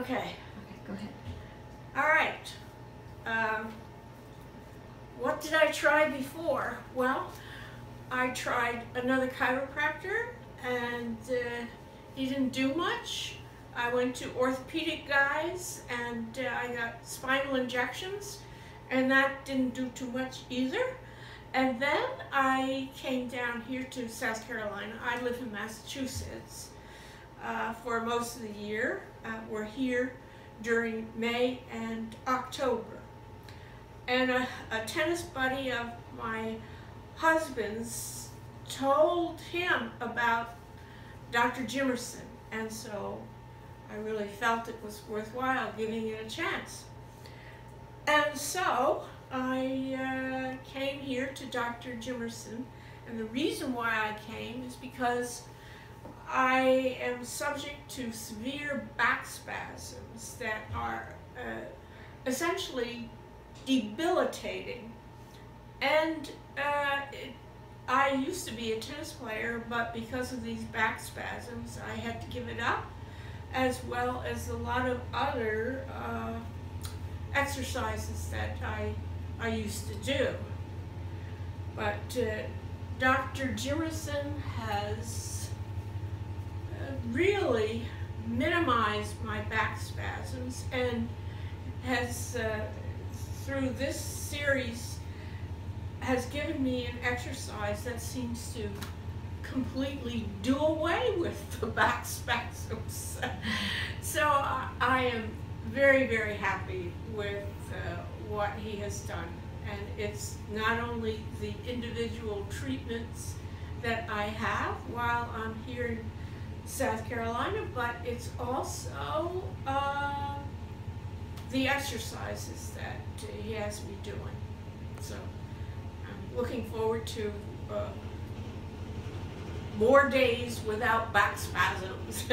Okay. Okay, go ahead. All right. What did I try before? Well, I tried another chiropractor and he didn't do much. I went to orthopedic guys and I got spinal injections and that didn't do too much either. And then I came down here to South Carolina. I live in Massachusetts for most of the year. We're here during May and October. And a tennis buddy of my husband's told him about Dr. Jimerson, and so I really felt it was worthwhile giving it a chance. And so I came here to Dr. Jimerson, and the reason why I came is because I am subject to severe back spasms that are essentially debilitating. And I used to be a tennis player, but because of these back spasms, I had to give it up, as well as a lot of other exercises that I used to do. But Dr. Jimerson has really minimized my back spasms and has, through this series, has given me an exercise that seems to completely do away with the back spasms. So I am very, very happy with what he has done. And it's not only the individual treatments that I have while I'm here in South Carolina, but it's also the exercises that he has me doing. So I'm looking forward to more days without back spasms.